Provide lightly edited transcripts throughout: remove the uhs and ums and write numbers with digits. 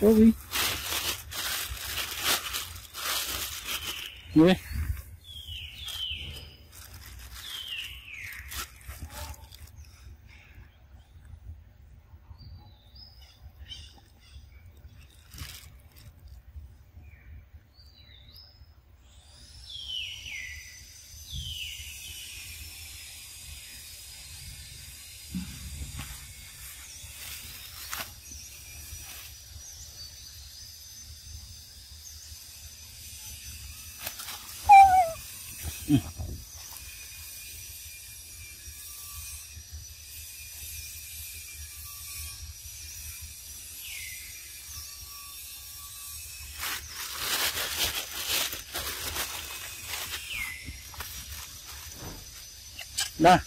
Sorry. Yeah. Đây.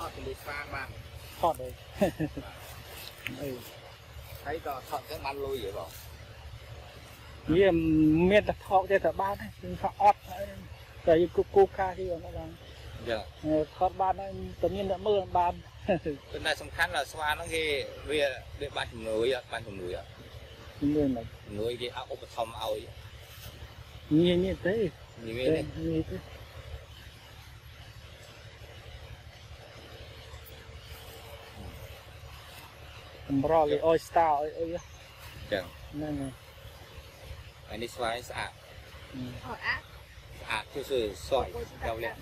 thọt thì pha mà thọt đấy. Ừ. Thấy có thọt cái măn lôi vậy không? Nghĩa miệt thọt thì thọt ban đấy, thọt ọt đấy. Tại coca thì nó đang. Dạ. Thọt ban đấy, tự nhiên đã mưa ban. Cái này quan trọng là xoa nó ghê về để ban trồng núi ạ, ban trồng núi ạ. Núi này. Núi cái ốc thầm ao. Như như thế. Như thế. Broly oyster ơi. Dạ. Nên. Anh đi xoay sạch. Ạ. Sạch chứ sự sỏi đau lẹ.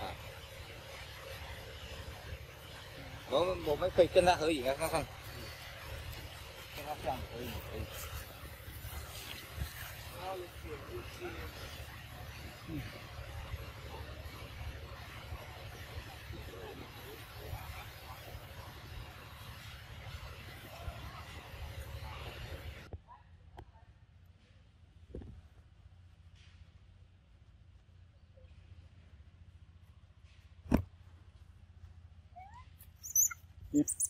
À. Bố mấy cây cân ra hơi gì nghe không? Cân ra chẳng hơi. Yes.